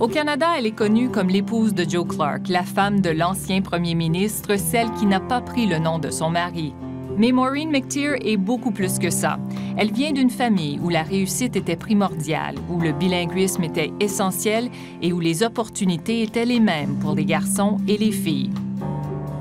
Au Canada, elle est connue comme l'épouse de Joe Clark, la femme de l'ancien premier ministre, celle qui n'a pas pris le nom de son mari. Mais Maureen McTeer est beaucoup plus que ça. Elle vient d'une famille où la réussite était primordiale, où le bilinguisme était essentiel et où les opportunités étaient les mêmes pour les garçons et les filles.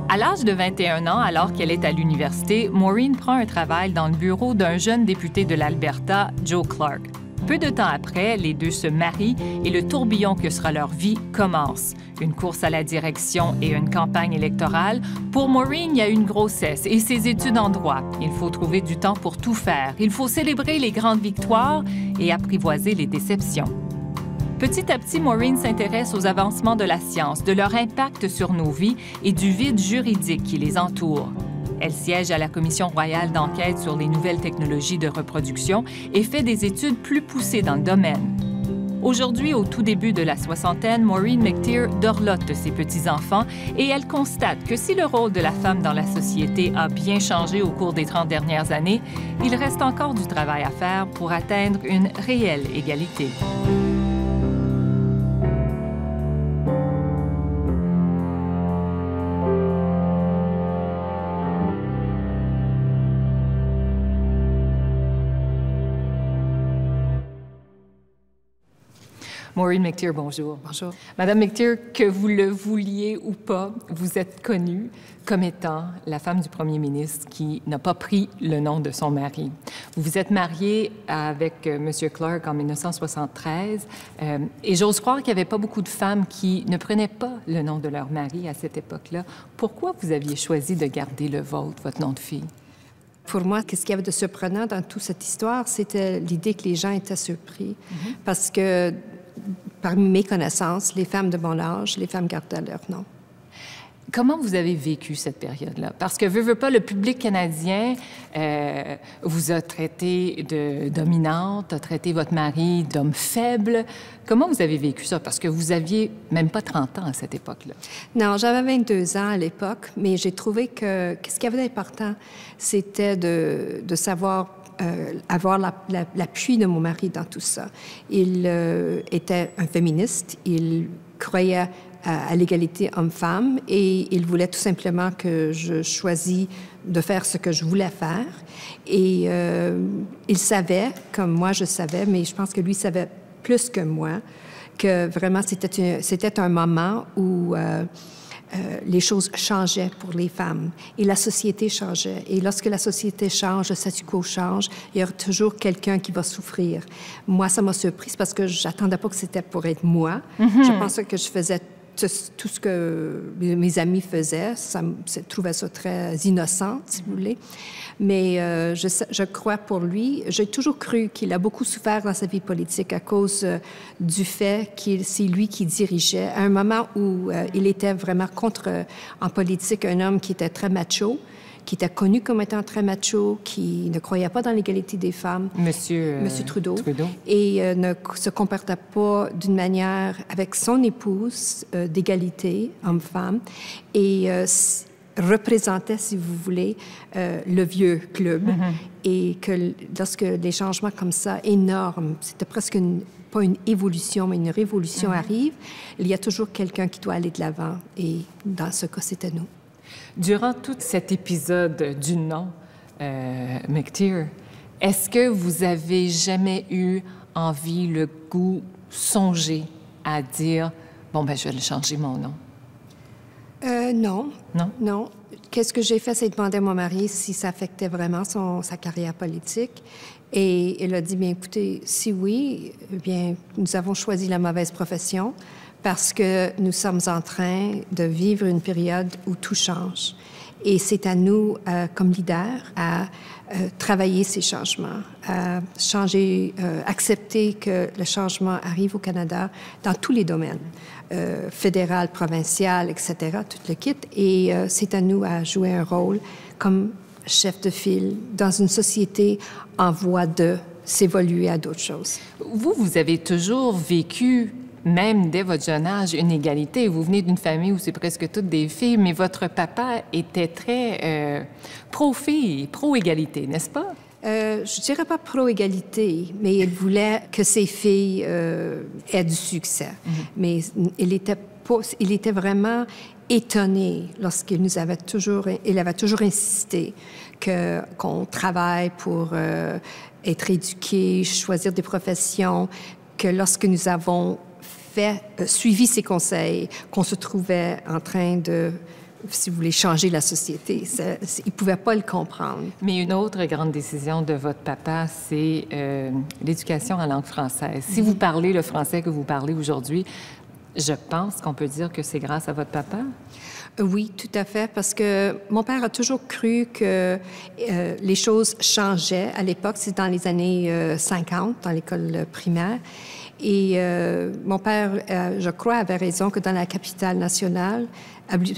À l'âge de 21 ans, alors qu'elle est à l'université, Maureen prend un travail dans le bureau d'un jeune député de l'Alberta, Joe Clark. Peu de temps après, les deux se marient et le tourbillon que sera leur vie commence. Une course à la direction et une campagne électorale. Pour Maureen, il y a une grossesse et ses études en droit. Il faut trouver du temps pour tout faire. Il faut célébrer les grandes victoires et apprivoiser les déceptions. Petit à petit, Maureen s'intéresse aux avancements de la science, de leur impact sur nos vies et du vide juridique qui les entoure. Elle siège à la Commission royale d'enquête sur les nouvelles technologies de reproduction et fait des études plus poussées dans le domaine. Aujourd'hui, au tout début de la soixantaine, Maureen McTeer dorlote ses petits-enfants et elle constate que si le rôle de la femme dans la société a bien changé au cours des 30 dernières années, il reste encore du travail à faire pour atteindre une réelle égalité. Maureen McTeer, bonjour. Bonjour. Madame McTeer, que vous le vouliez ou pas, vous êtes connue comme étant la femme du premier ministre qui n'a pas pris le nom de son mari. Vous vous êtes mariée avec M. Clark en 1973, et j'ose croire qu'il n'y avait pas beaucoup de femmes qui ne prenaient pas le nom de leur mari à cette époque-là. Pourquoi vous aviez choisi de garder le vôtre, votre nom de fille? Pour moi, ce qu'il y avait de surprenant dans toute cette histoire, c'était l'idée que les gens étaient surpris, parce que parmi mes connaissances, les femmes de mon âge, les femmes gardaient leur nom. Comment vous avez vécu cette période-là? Parce que, veux pas, le public canadien vous a traité de dominante, a traité votre mari d'homme faible. Comment vous avez vécu ça? Parce que vous aviez même pas 30 ans à cette époque-là. Non, j'avais 22 ans à l'époque, mais j'ai trouvé que ce qu'il y avait d'important, c'était de savoir avoir l'appui de mon mari dans tout ça. Il était un féministe, il croyait à l'égalité homme-femme et il voulait tout simplement que je choisisse de faire ce que je voulais faire. Et il savait, comme moi je savais, mais je pense que lui savait plus que moi, que vraiment c'était un moment où... les choses changeaient pour les femmes et la société changeait. Et lorsque la société change, le statu quo change, il y aura toujours quelqu'un qui va souffrir. Moi, ça m'a surprise parce que j'attendais pas que c'était pour être moi. Je pensais que je faisais tout ce que mes amis faisaient. Je trouvais ça très innocent, si vous voulez. Mais je crois pour lui, j'ai toujours cru qu'il a beaucoup souffert dans sa vie politique à cause du fait que c'est lui qui dirigeait. À un moment où il était vraiment contre, en politique, un homme qui était très macho, qui était connu comme étant très macho, qui ne croyait pas dans l'égalité des femmes. Monsieur Trudeau. Et ne se comportait pas d'une manière avec son épouse d'égalité, homme-femme. Et représentait, si vous voulez, le vieux club. Et que lorsque des changements comme ça, énormes, c'était presque pas une évolution, mais une révolution arrive, il y a toujours quelqu'un qui doit aller de l'avant. Et dans ce cas, c'était nous. Durant tout cet épisode du nom, McTeer, est-ce que vous avez jamais eu envie, le goût, songé à dire « Bon, ben je vais changer mon nom ». Non. Non? Non. Qu'est-ce que j'ai fait, c'est demander à mon mari si ça affectait vraiment sa carrière politique. Et il a dit « Bien, écoutez, si oui, bien, nous avons choisi la mauvaise profession ». Parce que nous sommes en train de vivre une période où tout change. Et c'est à nous, comme leaders, à travailler ces changements, à changer, accepter que le changement arrive au Canada dans tous les domaines, fédéral, provincial, etc., tout le kit. Et c'est à nous à jouer un rôle comme chef de file dans une société en voie de s'évoluer à d'autres choses. Vous, vous avez toujours vécu... Même dès votre jeune âge, une égalité. Vous venez d'une famille où c'est presque toutes des filles, mais votre papa était très pro-fille, pro-égalité, n'est-ce pas? Je dirais pas pro-égalité, mais elle voulait que ses filles aient du succès. Mm-hmm. Mais il était vraiment étonné lorsqu'il nous avait toujours... Il avait toujours insisté qu'on travaille pour être éduqué, choisir des professions, que lorsque nous avons fait, suivi ses conseils, qu'on se trouvait en train de... si vous voulez, changer la société. Il ne pouvait pas le comprendre. Mais une autre grande décision de votre papa, c'est l'éducation en langue française. Si vous parlez le français que vous parlez aujourd'hui, je pense qu'on peut dire que c'est grâce à votre papa? Oui, tout à fait, parce que mon père a toujours cru que les choses changeaient. À l'époque, c'est dans les années 50, dans l'école primaire. Et mon père, je crois, avait raison que dans la capitale nationale,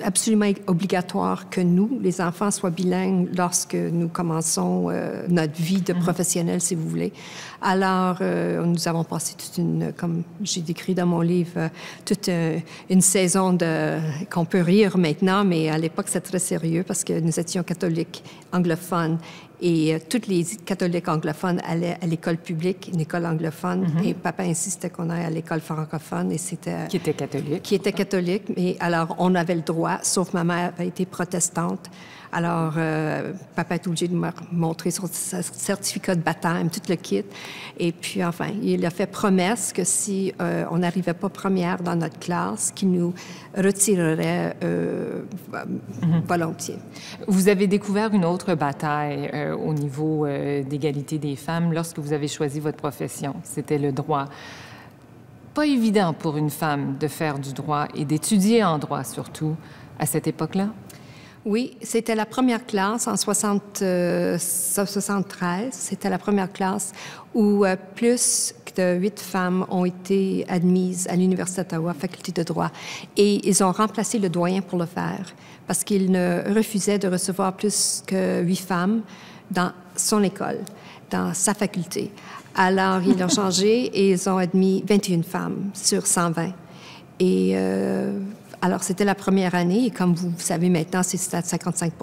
absolument obligatoire que nous, les enfants, soient bilingues lorsque nous commençons notre vie de professionnel, si vous voulez. Alors, nous avons passé toute une, comme j'ai décrit dans mon livre, toute une saison de... qu'on peut rire maintenant, mais à l'époque, c'est très sérieux parce que nous étions catholiques anglophones. Et toutes les catholiques anglophones allaient à l'école publique, une école anglophone. Et papa insistait qu'on aille à l'école francophone. Et c'était... Qui était catholique. Qui était catholique. Mais alors, on avait le droit, sauf ma mère avait été protestante. Alors, papa est obligé de me montrer son certificat de baptême, tout le kit. Et puis, enfin, il a fait promesse que si on n'arrivait pas première dans notre classe, qu'il nous retirerait volontiers. Vous avez découvert une autre bataille au niveau d'égalité des femmes lorsque vous avez choisi votre profession. C'était le droit. Pas évident pour une femme de faire du droit et d'étudier en droit, surtout, à cette époque-là? Oui, c'était la première classe en 73. C'était la première classe où plus de 8 femmes ont été admises à l'Université d'Ottawa, faculté de droit. Et ils ont remplacé le doyen pour le faire parce qu'il ne refusait de recevoir plus que 8 femmes dans son école, dans sa faculté. Alors, ils l'ont changé et ils ont admis 21 femmes sur 120. Et... alors, c'était la première année, et comme vous savez maintenant, c'est à 55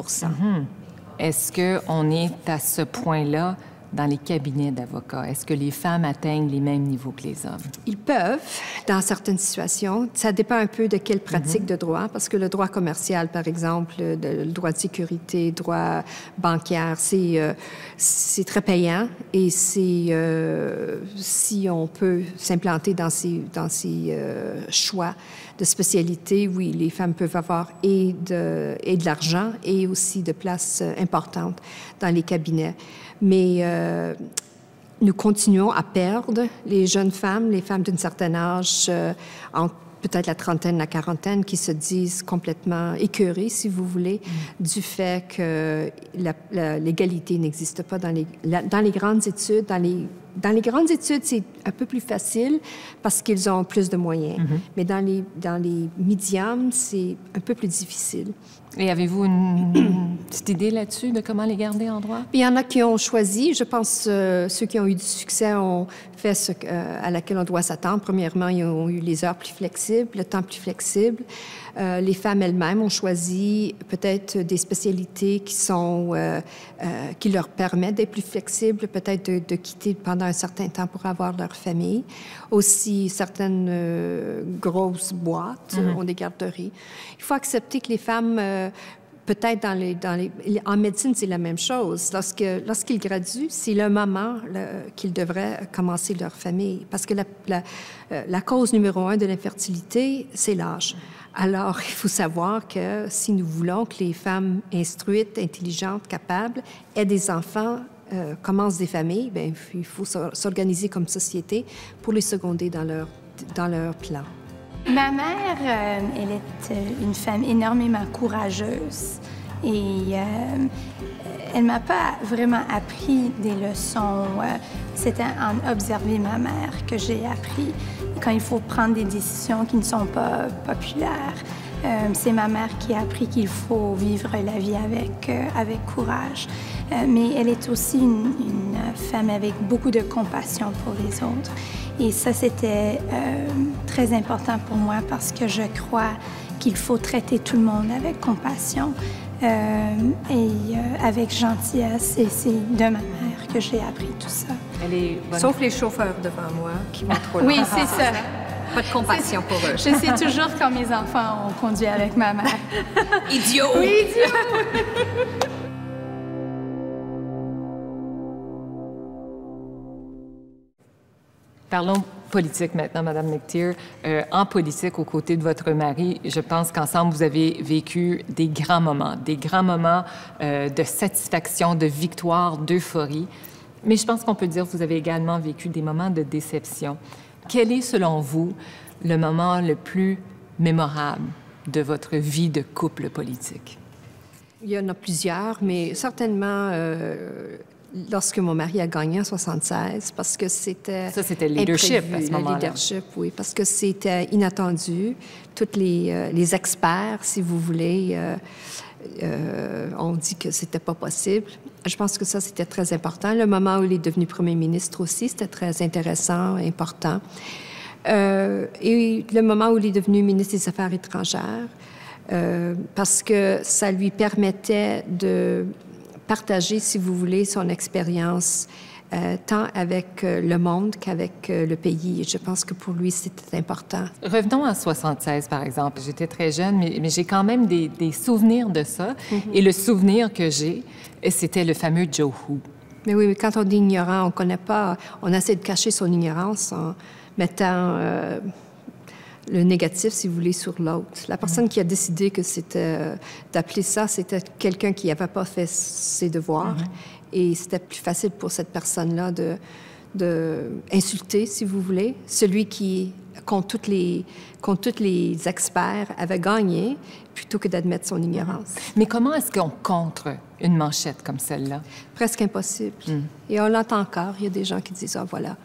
Est-ce qu'on est à ce point-là dans les cabinets d'avocats? Est-ce que les femmes atteignent les mêmes niveaux que les hommes? Ils peuvent, dans certaines situations. Ça dépend un peu de quelle pratique de droit, parce que le droit commercial, par exemple, le droit de sécurité, le droit bancaire, c'est très payant. Et c'est si on peut s'implanter dans ces choix de spécialité, oui, les femmes peuvent avoir et de l'argent et aussi de places importantes dans les cabinets. Mais nous continuons à perdre les jeunes femmes, les femmes d'un certain âge, peut-être la trentaine, la quarantaine, qui se disent complètement écœurées, si vous voulez, du fait que l'égalité n'existe pas dans les grandes études. Dans les grandes études, c'est un peu plus facile parce qu'ils ont plus de moyens. Mais dans les médiums, c'est un peu plus difficile. Et avez-vous une petite idée là-dessus de comment les garder en droit? Il y en a qui ont choisi. Je pense que ceux qui ont eu du succès ont fait ce à laquelle on doit s'attendre. Premièrement, ils ont eu les heures plus flexibles, le temps plus flexible. Les femmes elles-mêmes ont choisi peut-être des spécialités qui leur permettent d'être plus flexibles, peut-être de quitter pendant un certain temps pour avoir leur famille. Aussi, certaines grosses boîtes ont des garderies. Il faut accepter que les femmes... peut-être en médecine, c'est la même chose. Lorsqu'ils graduent, c'est le moment qu'ils devraient commencer leur famille. Parce que la cause numéro 1 de l'infertilité, c'est l'âge. Alors, il faut savoir que si nous voulons que les femmes instruites, intelligentes, capables, aient des enfants, commencent des familles, bien, il faut s'organiser comme société pour les seconder dans leur plan. Ma mère, elle est une femme énormément courageuse et elle m'a pas vraiment appris des leçons. C'était en observant ma mère que j'ai appris quand il faut prendre des décisions qui ne sont pas populaires. C'est ma mère qui a appris qu'il faut vivre la vie avec courage. Mais elle est aussi une femme avec beaucoup de compassion pour les autres. Et ça, c'était très important pour moi parce que je crois qu'il faut traiter tout le monde avec compassion et avec gentillesse. Et c'est de ma mère que j'ai appris tout ça. Elle est bonne. Sauf les chauffeurs devant moi qui vont trop loin. Oui, c'est ça. Pas de compassion pour eux. Je sais toujours quand mes enfants ont conduit avec ma mère. Idiot! Oui, idiot! Parlons politique maintenant, Mme McTeer. En politique, aux côtés de votre mari, je pense qu'ensemble, vous avez vécu des grands moments de satisfaction, de victoire, d'euphorie. Mais je pense qu'on peut dire que vous avez également vécu des moments de déception. Quel est, selon vous, le moment le plus mémorable de votre vie de couple politique? Il y en a plusieurs, mais certainement... Lorsque mon mari a gagné en 1976, parce que c'était... Ça, c'était le leadership imprévu, à ce moment-là. Le leadership, oui, parce que c'était inattendu. Tous les experts, si vous voulez, ont dit que c'était pas possible. Je pense que ça, c'était très important. Le moment où il est devenu premier ministre aussi, c'était très intéressant, important. Et le moment où il est devenu ministre des Affaires étrangères, parce que ça lui permettait de... partager, si vous voulez, son expérience tant avec le monde qu'avec le pays. Je pense que pour lui, c'était important. Revenons en 1976, par exemple. J'étais très jeune, mais j'ai quand même des souvenirs de ça. Mm-hmm. Et le souvenir que j'ai, c'était le fameux Joe Who. Mais oui, mais quand on est ignorant, on ne connaît pas... On essaie de cacher son ignorance en mettant... le négatif, si vous voulez, sur l'autre. La personne qui a décidé que c'était d'appeler ça, c'était quelqu'un qui n'avait pas fait ses devoirs. Et c'était plus facile pour cette personne-là de insulter, si vous voulez, celui qui, contre tous les experts, avait gagné, plutôt que d'admettre son ignorance. Mais comment est-ce qu'on contre une manchette comme celle-là? Presque impossible. Et on l'entend encore. Il y a des gens qui disent « Ah, voilà,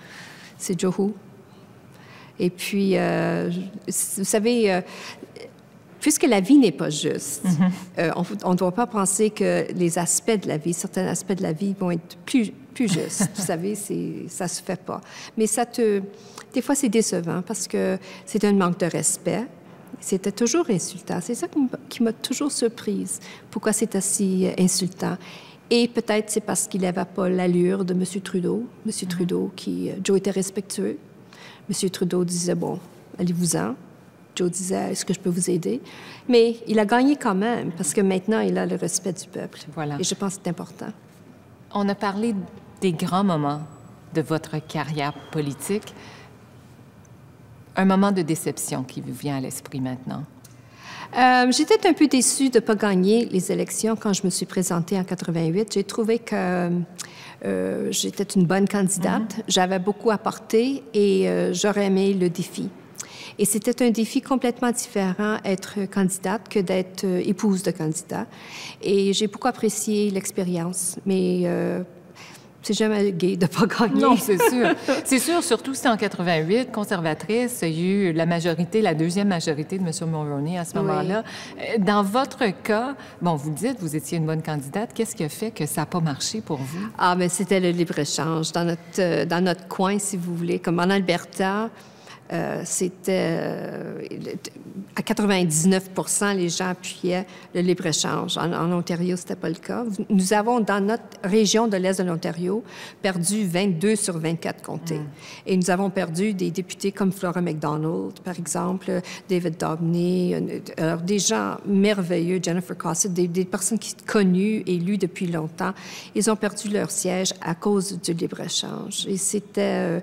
c'est Joe Who ». Et puis, vous savez, puisque la vie n'est pas juste, on ne doit pas penser que les aspects de la vie, certains aspects de la vie vont être plus justes. Vous savez, ça ne se fait pas. Mais ça te... Des fois, c'est décevant parce que c'est un manque de respect. C'était toujours insultant. C'est ça qui m'a toujours surprise. Pourquoi c'était si insultant? Et peut-être c'est parce qu'il n'avait pas l'allure de M. Trudeau. M. Trudeau qui... Joe était respectueux. M. Trudeau disait, bon, allez-vous-en. Joe disait, est-ce que je peux vous aider? Mais il a gagné quand même, parce que maintenant, il a le respect du peuple. Voilà. Et je pense que c'est important. On a parlé des grands moments de votre carrière politique. Un moment de déception qui vous vient à l'esprit maintenant? J'étais un peu déçue de ne pas gagner les élections quand je me suis présentée en 88. J'ai trouvé que... j'étais une bonne candidate, j'avais beaucoup apporté et j'aurais aimé le défi. Et c'était un défi complètement différent, être candidate, que d'être épouse de candidat. Et j'ai beaucoup apprécié l'expérience, mais c'est jamais gai de pas gagner. Non, c'est sûr. C'est sûr, surtout si en 88, conservatrice, il y a eu la majorité, la deuxième majorité de M. Mulroney à ce moment-là. Dans votre cas, bon, vous dites, vous étiez une bonne candidate. Qu'est-ce qui a fait que ça n'a pas marché pour vous? Ah, bien, c'était le libre-échange. Dans notre coin, si vous voulez, comme en Alberta... à 99 % les gens appuyaient le libre-échange. En Ontario, ce n'était pas le cas. Nous avons, dans notre région de l'Est de l'Ontario, perdu 22 sur 24 comtés. Et nous avons perdu des députés comme Flora MacDonald, par exemple, David Dobney, alors des gens merveilleux, Jennifer Cossett, des personnes qui sont connues, élues depuis longtemps. Ils ont perdu leur siège à cause du libre-échange. Et c'était...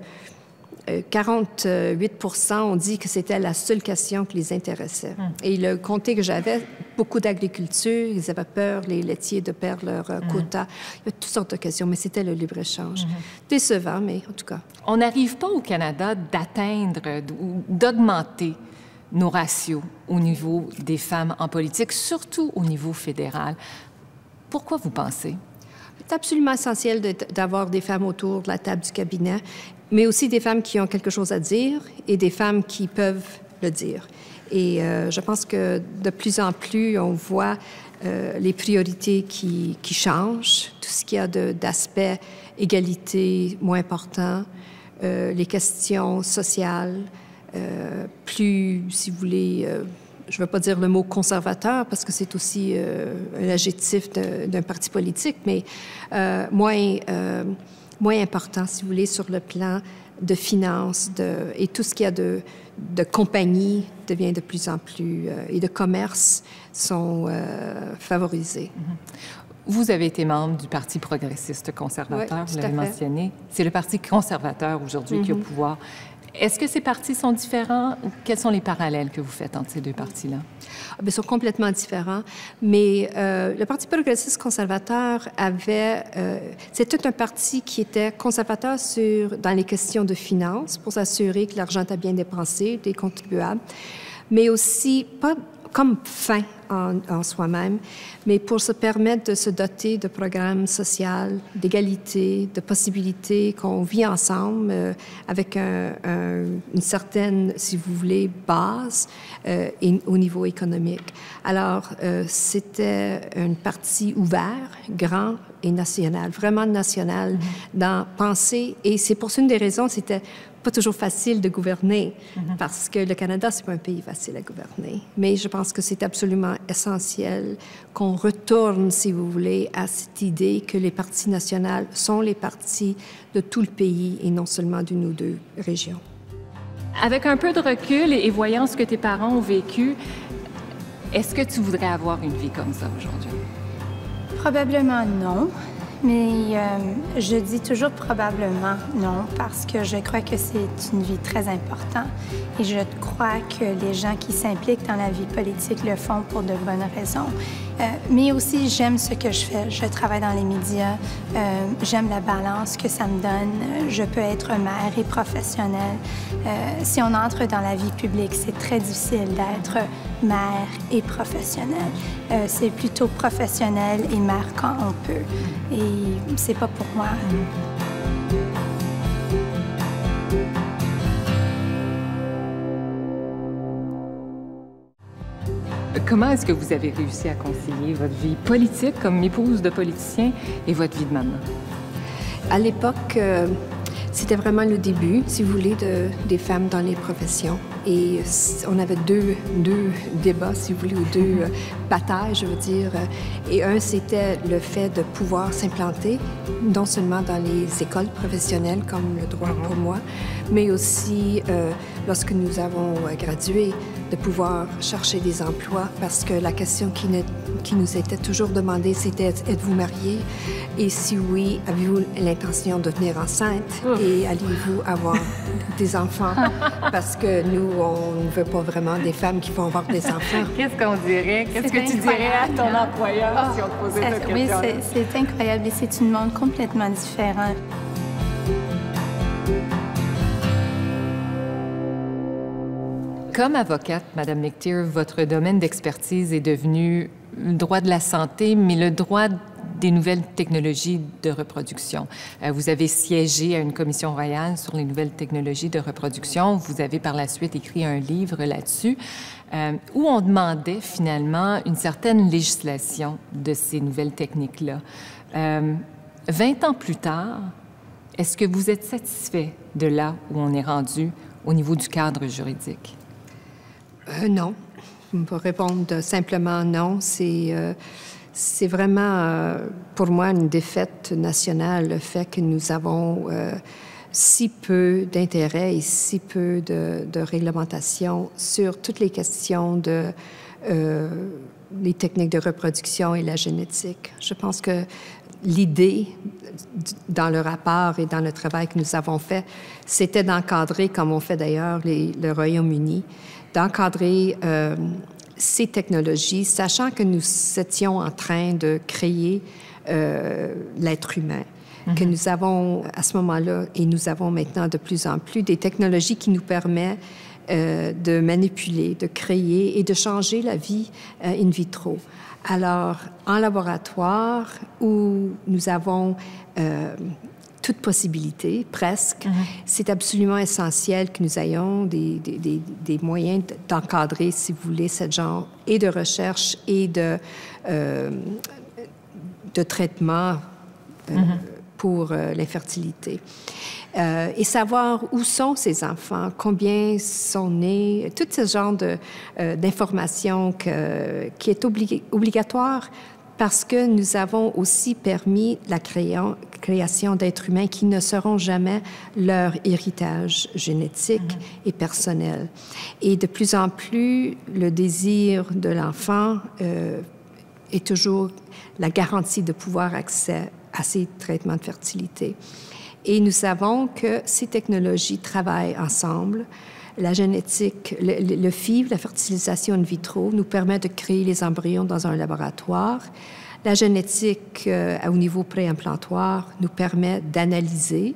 48 % ont dit que c'était la seule question qui les intéressait. Et le comté que j'avais, beaucoup d'agriculture, ils avaient peur, les laitiers, de perdre leur quota. Il y a toutes sortes de questions, mais c'était le libre-échange. Décevant, mais en tout cas. On n'arrive pas au Canada d'atteindre ou d'augmenter nos ratios au niveau des femmes en politique, surtout au niveau fédéral. Pourquoi vous pensez? C'est absolument essentiel d'avoir des femmes autour de la table du cabinet, mais aussi des femmes qui ont quelque chose à dire et des femmes qui peuvent le dire. Et je pense que de plus en plus, on voit les priorités qui changent, tout ce qu'il y a d'aspect égalité moins important, les questions sociales, plus, si vous voulez... je ne veux pas dire le mot conservateur parce que c'est aussi un adjectif d'un parti politique, mais moins important, si vous voulez, sur le plan de finances et tout ce qu'il y a de compagnies devient de plus en plus, et de commerces sont favorisés. Mm-hmm. Vous avez été membre du Parti progressiste conservateur, vous l'avez mentionné. C'est le Parti conservateur aujourd'hui qui est au pouvoir. Est-ce que ces partis sont différents? Quels sont les parallèles que vous faites entre ces deux partis-là? Ils sont complètement différents, mais le Parti progressiste conservateur avait... c'était un parti qui était conservateur dans les questions de finances pour s'assurer que l'argent était bien dépensé des contribuables, mais aussi pas comme fin en soi-même, mais pour se permettre de se doter de programmes sociaux, d'égalité, de possibilités qu'on vit ensemble avec une certaine, si vous voulez, base au niveau économique. Alors, c'était une partie ouverte, grande et nationale, vraiment nationale, dans penser. Et c'est pour ça une des raisons, c'était pas toujours facile de gouverner, parce que le Canada, c'est pas un pays facile à gouverner. Mais je pense que c'est absolument essentiel qu'on retourne, si vous voulez, à cette idée que les partis nationaux sont les partis de tout le pays et non seulement d'une ou deux régions. Avec un peu de recul et voyant ce que tes parents ont vécu, est-ce que tu voudrais avoir une vie comme ça aujourd'hui? Probablement non. Mais je dis toujours probablement non, parce que je crois que c'est une vie très importante et je crois que les gens qui s'impliquent dans la vie politique le font pour de bonnes raisons. Mais aussi, j'aime ce que je fais. Je travaille dans les médias, j'aime la balance que ça me donne. Je peux être mère et professionnelle. Si on entre dans la vie publique, c'est très difficile d'être mère et professionnelle. C'est plutôt professionnel et mère quand on peut. Et c'est pas pour moi. Comment est-ce que vous avez réussi à concilier votre vie politique comme épouse de politicien et votre vie de maman? À l'époque, c'était vraiment le début, si vous voulez, des femmes dans les professions. Et on avait deux débats, si vous voulez, ou deux batailles, je veux dire. Et un, c'était le fait de pouvoir s'implanter, non seulement dans les écoles professionnelles, comme le droit pour moi, mais aussi, lorsque nous avons gradué, de pouvoir chercher des emplois, parce que la question qui nous était toujours demandée, c'était « Êtes-vous mariée? » Et si oui, avez-vous l'intention de devenir enceinte? Et allez-vous avoir des enfants? Parce que nous, on ne veut pas vraiment des femmes qui vont avoir des enfants. Qu'est-ce qu'on dirait? Qu'est-ce que tu dirais à ton employeur si on te posait cette question? Oui, c'est incroyable et c'est un monde complètement différent. Comme avocate, Mme McTeer, votre domaine d'expertise est devenu le droit de la santé, mais le droit des nouvelles technologies de reproduction. Vous avez siégé à une commission royale sur les nouvelles technologies de reproduction. Vous avez par la suite écrit un livre là-dessus où on demandait finalement une certaine législation de ces nouvelles techniques-là. 20 ans plus tard, est-ce que vous êtes satisfait de là où on est rendu au niveau du cadre juridique? Non. Pour répondre simplement non, c'est vraiment, pour moi, une défaite nationale, le fait que nous avons si peu d'intérêt et si peu de réglementation sur toutes les questions de les techniques de reproduction et la génétique. Je pense que l'idée, dans le rapport et dans le travail que nous avons fait, c'était d'encadrer, comme on fait d'ailleurs le Royaume-Uni, d'encadrer ces technologies, sachant que nous étions en train de créer l'être humain, que nous avons à ce moment-là, et nous avons maintenant de plus en plus des technologies qui nous permettent de manipuler, de créer et de changer la vie in vitro. Alors, en laboratoire, où nous avons toute possibilité, presque, c'est absolument essentiel que nous ayons des moyens d'encadrer, si vous voulez, ce genre et de recherche et de traitement pour l'infertilité. Et savoir où sont ces enfants, combien sont nés, tout ce genre d'informations qui est obligatoire parce que nous avons aussi permis la création d'êtres humains qui ne seront jamais leur héritage génétique et personnel. Et de plus en plus, le désir de l'enfant est toujours la garantie de pouvoir accès à ces traitements de fertilité. Et nous savons que ces technologies travaillent ensemble. La génétique, le FIV, la fertilisation in vitro, nous permet de créer les embryons dans un laboratoire. La génétique au niveau préimplantoire nous permet d'analyser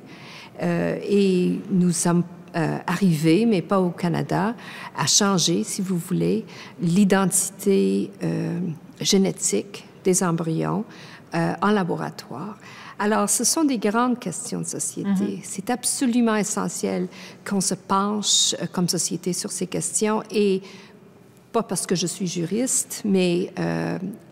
et nous sommes arrivés, mais pas au Canada, à changer, si vous voulez, l'identité génétique des embryons en laboratoire. Alors, ce sont des grandes questions de société. C'est absolument essentiel qu'on se penche comme société sur ces questions et pas parce que je suis juriste, mais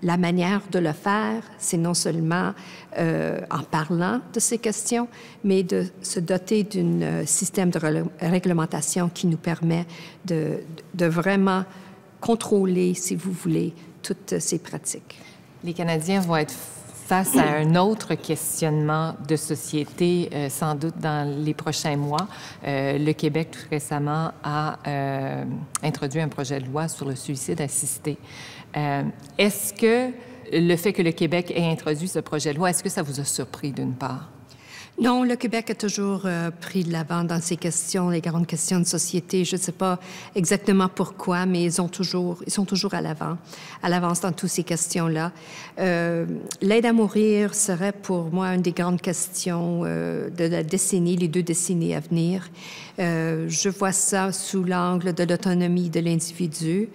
la manière de le faire, c'est non seulement en parlant de ces questions, mais de se doter d'un système de réglementation qui nous permet de vraiment contrôler, si vous voulez, toutes ces pratiques. Les Canadiens vont être face à un autre questionnement de société, sans doute dans les prochains mois. Le Québec, tout récemment, a introduit un projet de loi sur le suicide assisté. Est-ce que le fait que le Québec ait introduit ce projet de loi, est-ce que ça vous a surpris d'une part? Non, le Québec a toujours pris de l'avant dans ces questions, les grandes questions de société. Je ne sais pas exactement pourquoi, mais ils sont toujours à l'avance dans toutes ces questions-là. L'aide à mourir serait pour moi une des grandes questions de la décennie, les 2 décennies à venir. Je vois ça sous l'angle de l'autonomie de l'individu.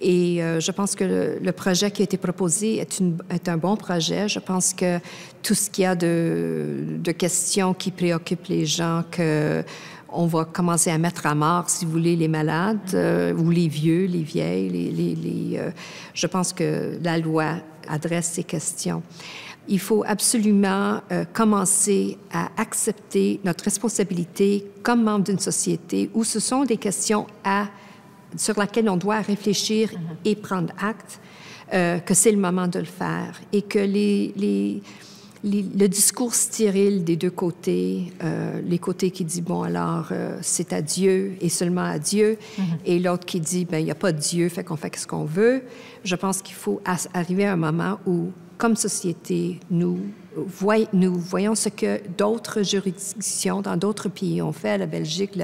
Et je pense que le projet qui a été proposé est un bon projet. Je pense que tout ce qu'il y a de questions qui préoccupent les gens, qu'on va commencer à mettre à mort, si vous voulez, les malades ou les vieux, les vieilles. Je pense que la loi adresse ces questions. Il faut absolument commencer à accepter notre responsabilité comme membre d'une société où ce sont des questions sur laquelle on doit réfléchir et prendre acte, que c'est le moment de le faire et que le discours stérile des deux côtés, les côtés qui disent « bon, alors, c'est à Dieu et seulement à Dieu », et l'autre qui dit « ben, il n'y a pas de Dieu, fait qu'on fait ce qu'on veut », je pense qu'il faut arriver à un moment où, comme société, nous voyons ce que d'autres juridictions dans d'autres pays ont fait, la Belgique,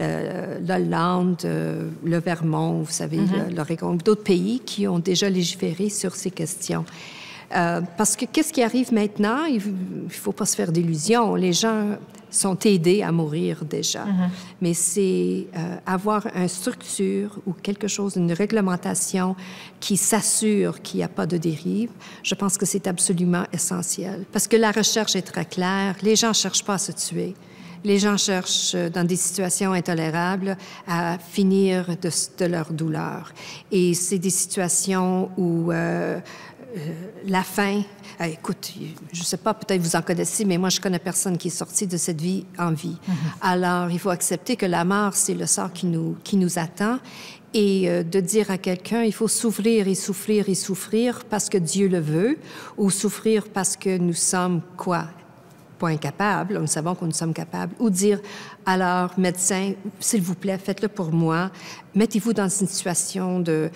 l'Hollande, le Vermont, vous savez, l'Oregon, d'autres pays qui ont déjà légiféré sur ces questions. Parce que qu'est-ce qui arrive maintenant? Il ne faut pas se faire d'illusions. Les gens sont aidés à mourir déjà. Mais c'est avoir une structure ou quelque chose, une réglementation qui s'assure qu'il n'y a pas de dérive, je pense que c'est absolument essentiel. Parce que la recherche est très claire. Les gens ne cherchent pas à se tuer. Les gens cherchent, dans des situations intolérables, à finir de leur douleur. Et c'est des situations où... la faim, écoute, je ne sais pas, peut-être vous en connaissez, mais moi, je connais personne qui est sorti de cette vie en vie. Alors, il faut accepter que la mort, c'est le sort qui nous attend. Et de dire à quelqu'un, il faut souffrir et souffrir et souffrir parce que Dieu le veut, ou souffrir parce que nous sommes quoi? Pas incapables, nous savons que nous sommes capables, ou dire, alors, médecin, s'il vous plaît, faites-le pour moi, mettez-vous dans une situation de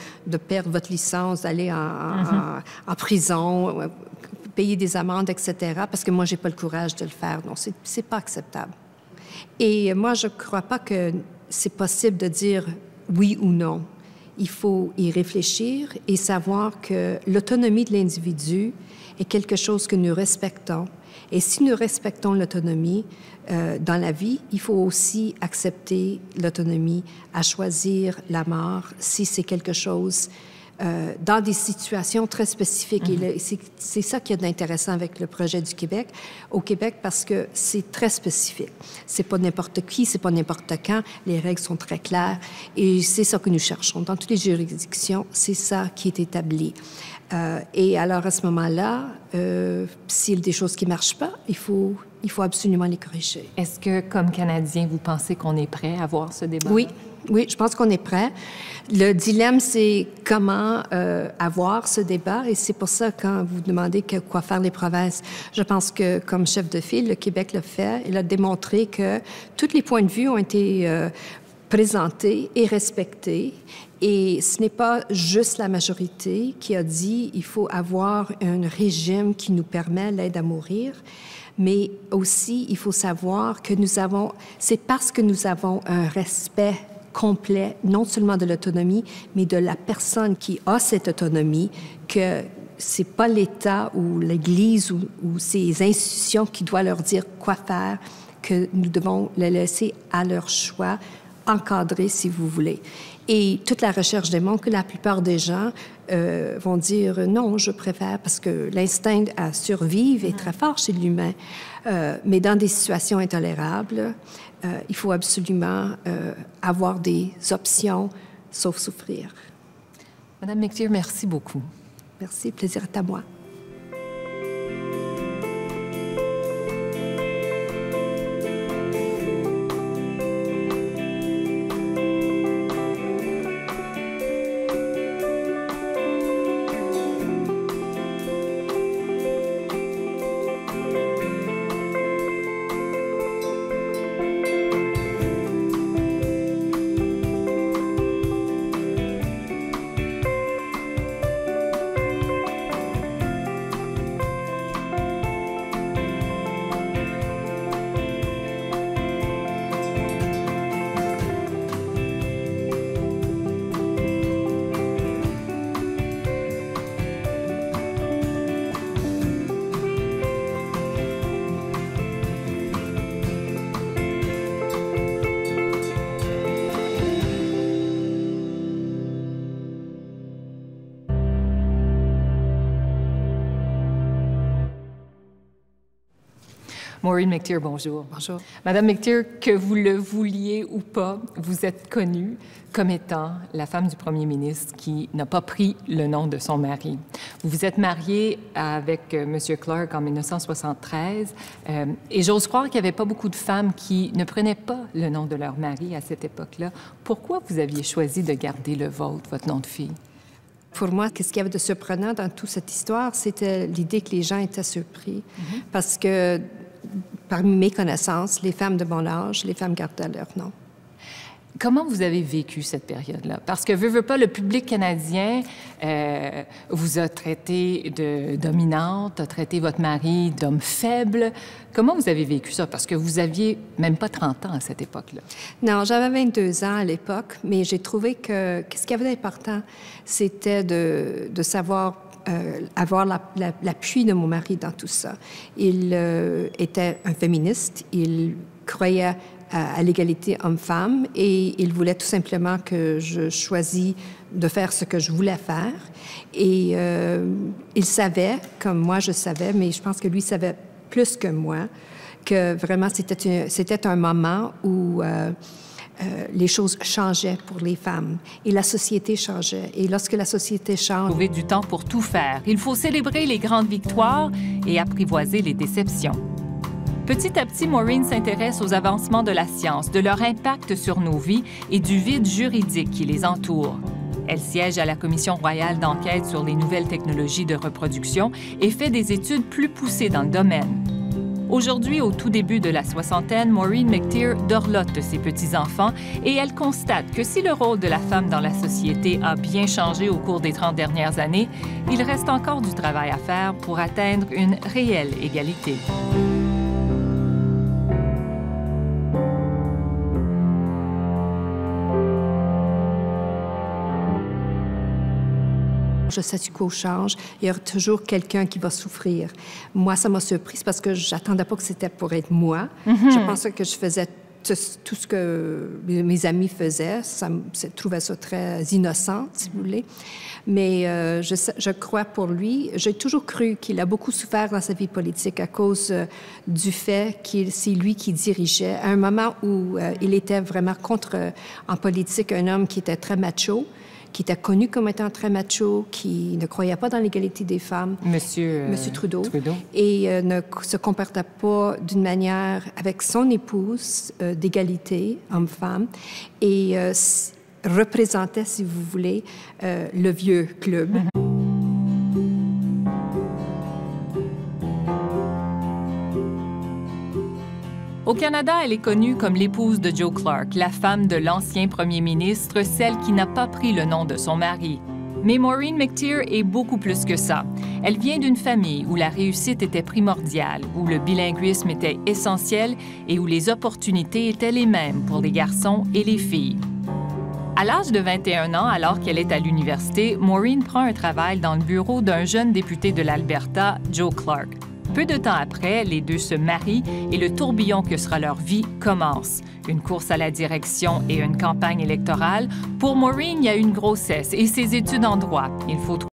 perdre votre licence, d'aller en prison, payer des amendes, etc., parce que moi, j'ai pas le courage de le faire. Non, c'est pas acceptable. Et moi, je crois pas que c'est possible de dire oui ou non. Il faut y réfléchir et savoir que l'autonomie de l'individu est quelque chose que nous respectons. Et si nous respectons l'autonomie dans la vie, il faut aussi accepter l'autonomie à choisir la mort si c'est quelque chose dans des situations très spécifiques. Mm-hmm. Et c'est ça qui est intéressant avec le projet du Québec, au Québec, parce que c'est très spécifique. C'est pas n'importe qui, c'est pas n'importe quand. Les règles sont très claires et c'est ça que nous cherchons. Dans toutes les juridictions, c'est ça qui est établi. Et alors, à ce moment-là, s'il y a des choses qui ne marchent pas, il faut absolument les corriger. Est-ce que, comme Canadien, vous pensez qu'on est prêt à voir ce débat? Oui. Oui, je pense qu'on est prêt. Le dilemme, c'est comment avoir ce débat. Et c'est pour ça, quand vous demandez quoi faire les provinces, je pense que, comme chef de file, le Québec le fait. Il a démontré que tous les points de vue ont été présentés et respectés. Et ce n'est pas juste la majorité qui a dit qu'il faut avoir un régime qui nous permet l'aide à mourir. Mais aussi, il faut savoir que nous avons... C'est parce que nous avons un respect complet, non seulement de l'autonomie, mais de la personne qui a cette autonomie, que c'est pas l'État ou l'Église ou ces institutions qui doivent leur dire quoi faire, que nous devons les laisser à leur choix, encadrer si vous voulez. Et toute la recherche démontre que la plupart des gens vont dire non, je préfère, parce que l'instinct à survivre est très fort chez l'humain. Mais dans des situations intolérables, il faut absolument avoir des options, sauf souffrir. Madame McTeer, merci beaucoup. Merci, plaisir est à moi. Maureen McTeer, bonjour. Bonjour. Madame McTeer, que vous le vouliez ou pas, vous êtes connue comme étant la femme du premier ministre qui n'a pas pris le nom de son mari. Vous vous êtes mariée avec M. Clark en 1973 et j'ose croire qu'il n'y avait pas beaucoup de femmes qui ne prenaient pas le nom de leur mari à cette époque-là. Pourquoi vous aviez choisi de garder le vôtre, votre nom de fille? Pour moi, ce qu'il y avait de surprenant dans toute cette histoire, c'était l'idée que les gens étaient surpris parce que parmi mes connaissances, les femmes de mon âge, les femmes gardaient leur nom. Comment vous avez vécu cette période-là? Parce que, veux, veux pas, le public canadien vous a traité de dominante, a traité votre mari d'homme faible. Comment vous avez vécu ça? Parce que vous aviez même pas 30 ans à cette époque-là. Non, j'avais 22 ans à l'époque, mais j'ai trouvé que ce qu'il y avait d'important, c'était de savoir... avoir l'appui de mon mari dans tout ça. Il était un féministe, il croyait à l'égalité homme-femme et il voulait tout simplement que je choisisse de faire ce que je voulais faire. Et il savait, comme moi je savais, mais je pense que lui savait plus que moi, que vraiment c'était un moment où... les choses changeaient pour les femmes et la société changeait. Et lorsque la société change... Trouver du temps pour tout faire. Il faut célébrer les grandes victoires et apprivoiser les déceptions. Petit à petit, Maureen s'intéresse aux avancements de la science, de leur impact sur nos vies et du vide juridique qui les entoure. Elle siège à la Commission royale d'enquête sur les nouvelles technologies de reproduction et fait des études plus poussées dans le domaine. Aujourd'hui, au tout début de la soixantaine, Maureen McTeer dorlote ses petits-enfants et elle constate que si le rôle de la femme dans la société a bien changé au cours des 30 dernières années, il reste encore du travail à faire pour atteindre une réelle égalité. Le statu quo change, il y aura toujours quelqu'un qui va souffrir. Moi, ça m'a surprise parce que je n'attendais pas que c'était pour être moi. Je pensais que je faisais tout ce que mes amis faisaient. Je trouvais ça très innocent, si vous voulez. Mais je crois pour lui, j'ai toujours cru qu'il a beaucoup souffert dans sa vie politique à cause du fait que c'est lui qui dirigeait. À un moment où il était vraiment contre, en politique, un homme qui était très macho, qui était connu comme étant très macho, qui ne croyait pas dans l'égalité des femmes. Monsieur Trudeau. Et ne se comportait pas d'une manière avec son épouse d'égalité homme-femme. Et représentait, si vous voulez, le vieux club. Au Canada, elle est connue comme l'épouse de Joe Clark, la femme de l'ancien premier ministre, celle qui n'a pas pris le nom de son mari. Mais Maureen McTeer est beaucoup plus que ça. Elle vient d'une famille où la réussite était primordiale, où le bilinguisme était essentiel et où les opportunités étaient les mêmes pour les garçons et les filles. À l'âge de 21 ans, alors qu'elle est à l'université, Maureen prend un travail dans le bureau d'un jeune député de l'Alberta, Joe Clark. Peu de temps après, les deux se marient et le tourbillon que sera leur vie commence. Une course à la direction et une campagne électorale. Pour Maureen, il y a une grossesse et ses études en droit. Il faut